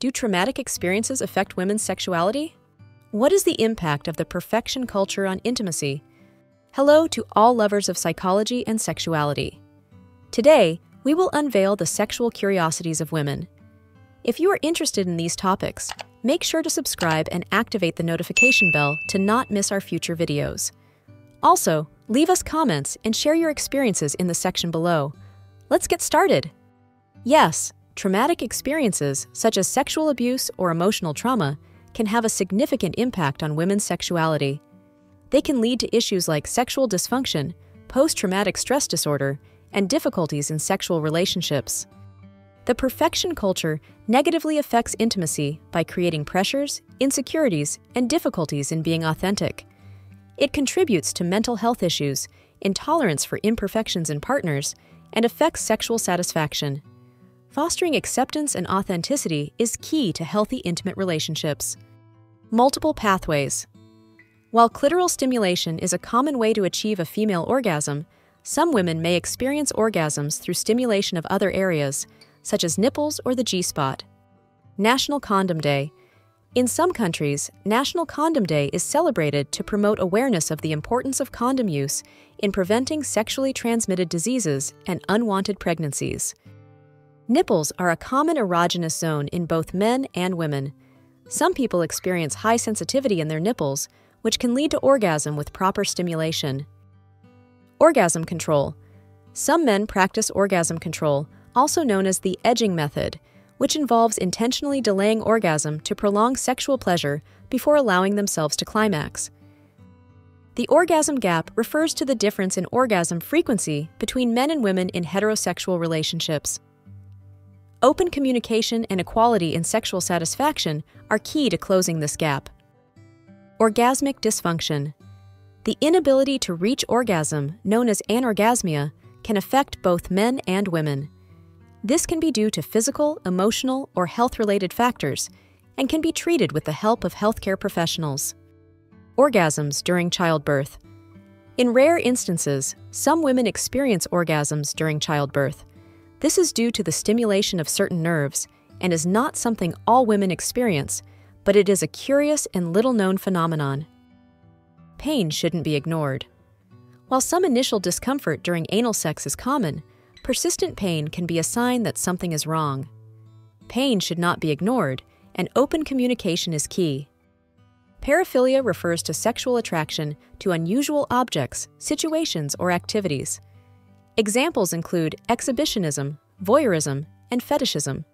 Do traumatic experiences affect women's sexuality? What is the impact of the perfection culture on intimacy? Hello to all lovers of psychology and sexuality. Today, we will unveil the sexual curiosities of women. If you are interested in these topics, make sure to subscribe and activate the notification bell to not miss our future videos. Also, leave us comments and share your experiences in the section below. Let's get started! Yes, traumatic experiences, such as sexual abuse or emotional trauma, can have a significant impact on women's sexuality. They can lead to issues like sexual dysfunction, post-traumatic stress disorder, and difficulties in sexual relationships. The perfection culture negatively affects intimacy by creating pressures, insecurities, and difficulties in being authentic. It contributes to mental health issues, intolerance for imperfections in partners, and affects sexual satisfaction. Fostering acceptance and authenticity is key to healthy intimate relationships. Multiple pathways. While clitoral stimulation is a common way to achieve a female orgasm, some women may experience orgasms through stimulation of other areas, such as nipples or the G-spot. National Condom Day. In some countries, National Condom Day is celebrated to promote awareness of the importance of condom use in preventing sexually transmitted diseases and unwanted pregnancies. Nipples are a common erogenous zone in both men and women. Some people experience high sensitivity in their nipples, which can lead to orgasm with proper stimulation. Orgasm control. Some men practice orgasm control, also known as the edging method, which involves intentionally delaying orgasm to prolong sexual pleasure before allowing themselves to climax. The orgasm gap refers to the difference in orgasm frequency between men and women in heterosexual relationships. Open communication and equality in sexual satisfaction are key to closing this gap. Orgasmic dysfunction. The inability to reach orgasm, known as anorgasmia, can affect both men and women. This can be due to physical, emotional, or health-related factors and can be treated with the help of healthcare professionals. Orgasms during childbirth. In rare instances, some women experience orgasms during childbirth. This is due to the stimulation of certain nerves and is not something all women experience, but it is a curious and little-known phenomenon. Pain shouldn't be ignored. While some initial discomfort during anal sex is common, persistent pain can be a sign that something is wrong. Pain should not be ignored, and open communication is key. Paraphilia refers to sexual attraction to unusual objects, situations, or activities. Examples include exhibitionism, voyeurism, and fetishism.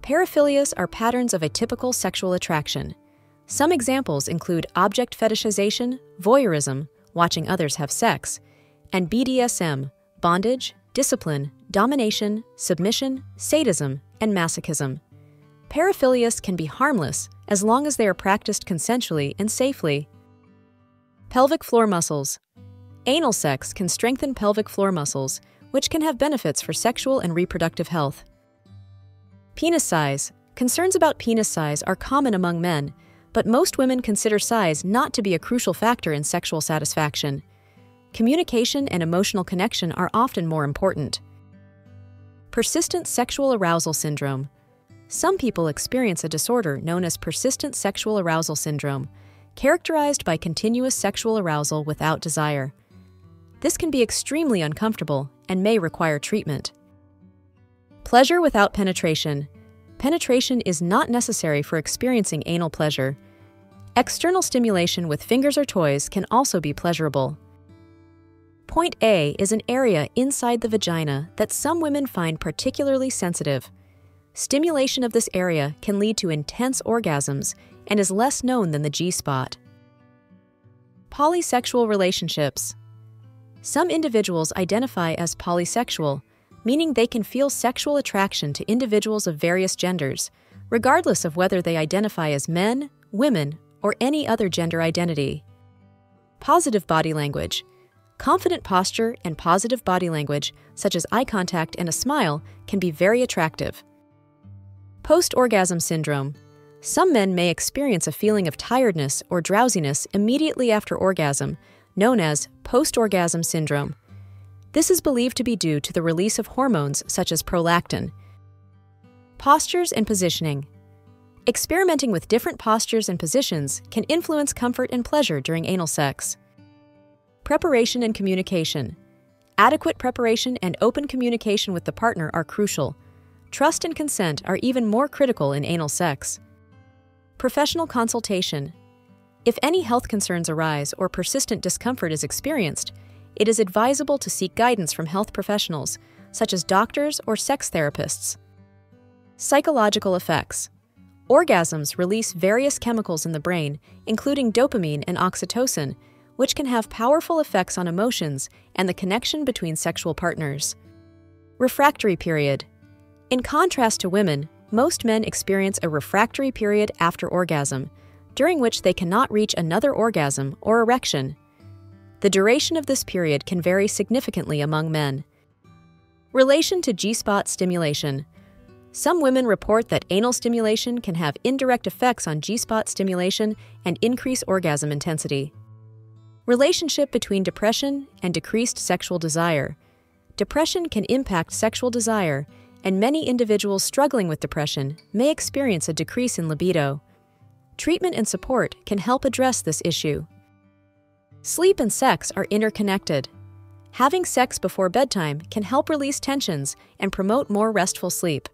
Paraphilias are patterns of atypical sexual attraction. Some examples include object fetishization, voyeurism, watching others have sex, and BDSM, bondage, discipline, domination, submission, sadism, and masochism. Paraphilias can be harmless as long as they are practiced consensually and safely. Pelvic floor muscles. Anal sex can strengthen pelvic floor muscles, which can have benefits for sexual and reproductive health. Penis size. Concerns about penis size are common among men, but most women consider size not to be a crucial factor in sexual satisfaction. Communication and emotional connection are often more important. Persistent sexual arousal syndrome. Some people experience a disorder known as persistent sexual arousal syndrome, characterized by continuous sexual arousal without desire. This can be extremely uncomfortable and may require treatment. Pleasure without penetration. Penetration is not necessary for experiencing anal pleasure. External stimulation with fingers or toys can also be pleasurable. Point A is an area inside the vagina that some women find particularly sensitive. Stimulation of this area can lead to intense orgasms and is less known than the G-spot. Polysexual relationships. Some individuals identify as polysexual, meaning they can feel sexual attraction to individuals of various genders, regardless of whether they identify as men, women, or any other gender identity. Positive body language. Confident posture and positive body language, such as eye contact and a smile, can be very attractive. Post-orgasm syndrome. Some men may experience a feeling of tiredness or drowsiness immediately after orgasm, known as post-orgasm syndrome. This is believed to be due to the release of hormones such as prolactin. Postures and positioning. Experimenting with different postures and positions can influence comfort and pleasure during anal sex. Preparation and communication. Adequate preparation and open communication with the partner are crucial. Trust and consent are even more critical in anal sex. Professional consultation. If any health concerns arise or persistent discomfort is experienced, it is advisable to seek guidance from health professionals, such as doctors or sex therapists. Psychological effects. Orgasms release various chemicals in the brain, including dopamine and oxytocin, which can have powerful effects on emotions and the connection between sexual partners. Refractory period. In contrast to women, most men experience a refractory period after orgasm, during which they cannot reach another orgasm or erection. The duration of this period can vary significantly among men. Relation to G-spot stimulation. Some women report that anal stimulation can have indirect effects on G-spot stimulation and increase orgasm intensity. Relationship between depression and decreased sexual desire. Depression can impact sexual desire, and many individuals struggling with depression may experience a decrease in libido. Treatment and support can help address this issue. Sleep and sex are interconnected. Having sex before bedtime can help release tensions and promote more restful sleep.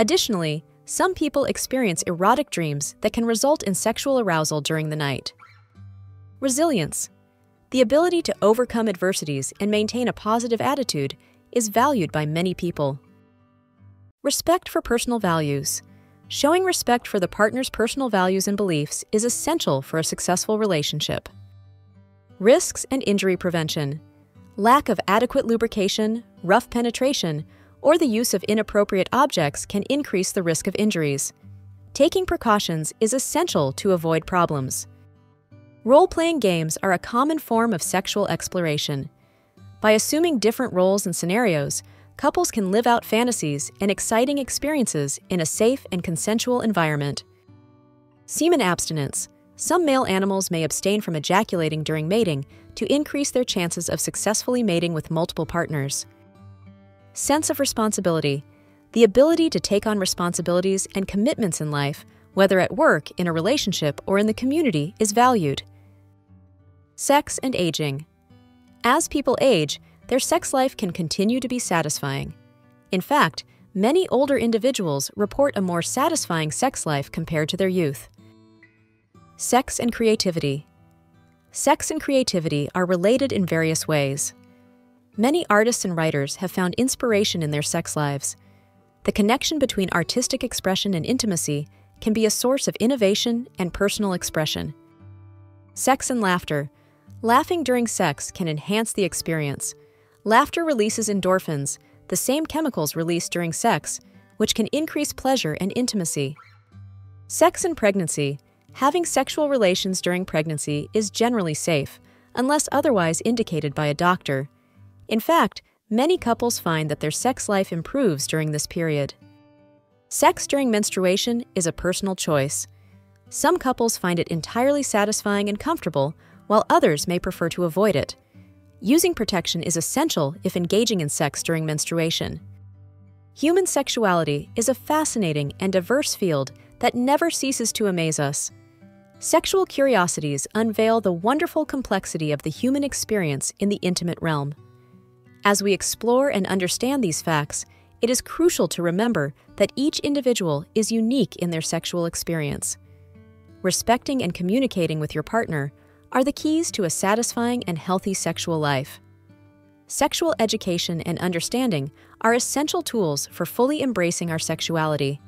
Additionally, some people experience erotic dreams that can result in sexual arousal during the night. Resilience. The ability to overcome adversities and maintain a positive attitude is valued by many people. Respect for personal values. Showing respect for the partner's personal values and beliefs is essential for a successful relationship. Risks and injury prevention. Lack of adequate lubrication, rough penetration, or the use of inappropriate objects can increase the risk of injuries. Taking precautions is essential to avoid problems. Role-playing games are a common form of sexual exploration. By assuming different roles and scenarios, couples can live out fantasies and exciting experiences in a safe and consensual environment. Semen abstinence. Some male animals may abstain from ejaculating during mating to increase their chances of successfully mating with multiple partners. Sense of responsibility. The ability to take on responsibilities and commitments in life, whether at work, in a relationship, or in the community, is valued. Sex and aging. As people age, their sex life can continue to be satisfying. In fact, many older individuals report a more satisfying sex life compared to their youth. Sex and creativity. Sex and creativity are related in various ways. Many artists and writers have found inspiration in their sex lives. The connection between artistic expression and intimacy can be a source of innovation and personal expression. Sex and laughter. Laughing during sex can enhance the experience. Laughter releases endorphins, the same chemicals released during sex, which can increase pleasure and intimacy. Sex and pregnancy. Having sexual relations during pregnancy is generally safe, unless otherwise indicated by a doctor. In fact, many couples find that their sex life improves during this period. Sex during menstruation is a personal choice. Some couples find it entirely satisfying and comfortable, while others may prefer to avoid it. Using protection is essential if engaging in sex during menstruation. Human sexuality is a fascinating and diverse field that never ceases to amaze us. Sexual curiosities unveil the wonderful complexity of the human experience in the intimate realm. As we explore and understand these facts, it is crucial to remember that each individual is unique in their sexual experience. Respecting and communicating with your partner are the keys to a satisfying and healthy sexual life. Sexual education and understanding are essential tools for fully embracing our sexuality.